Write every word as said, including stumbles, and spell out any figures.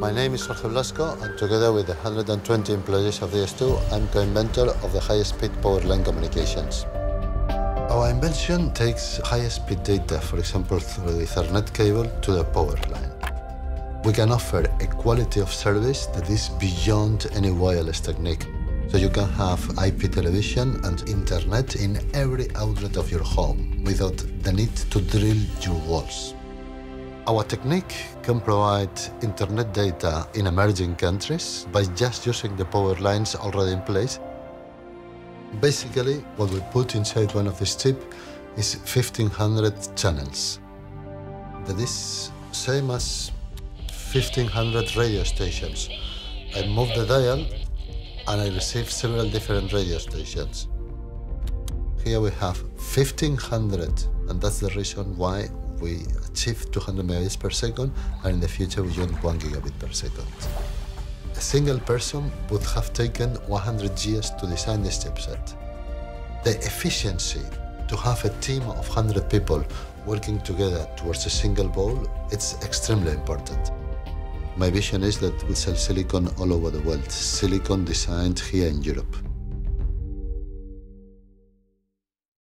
My name is Jorge Blasco, and together with the one hundred twenty employees of D S two, I'm co-inventor of the high-speed powerline communications. Our invention takes high-speed data, for example, through the Ethernet cable to the powerline. We can offer a quality of service that is beyond any wireless technique. So you can have I P television and internet in every outlet of your home without the need to drill your walls. Our technique can provide internet data in emerging countries by just using the power lines already in place. Basically, what we put inside one of these chips is fifteen hundred channels. That is same as fifteen hundred radio stations. I move the dial and I receive several different radio stations. Here we have fifteen hundred, and that's the reason why we achieve two hundred megabits per second, and in the future we want one gigabit per second. A single person would have taken one hundred years to design this chipset. The efficiency to have a team of one hundred people working together towards a single goal, it's extremely important. My vision is that we sell silicon all over the world, silicon designed here in Europe.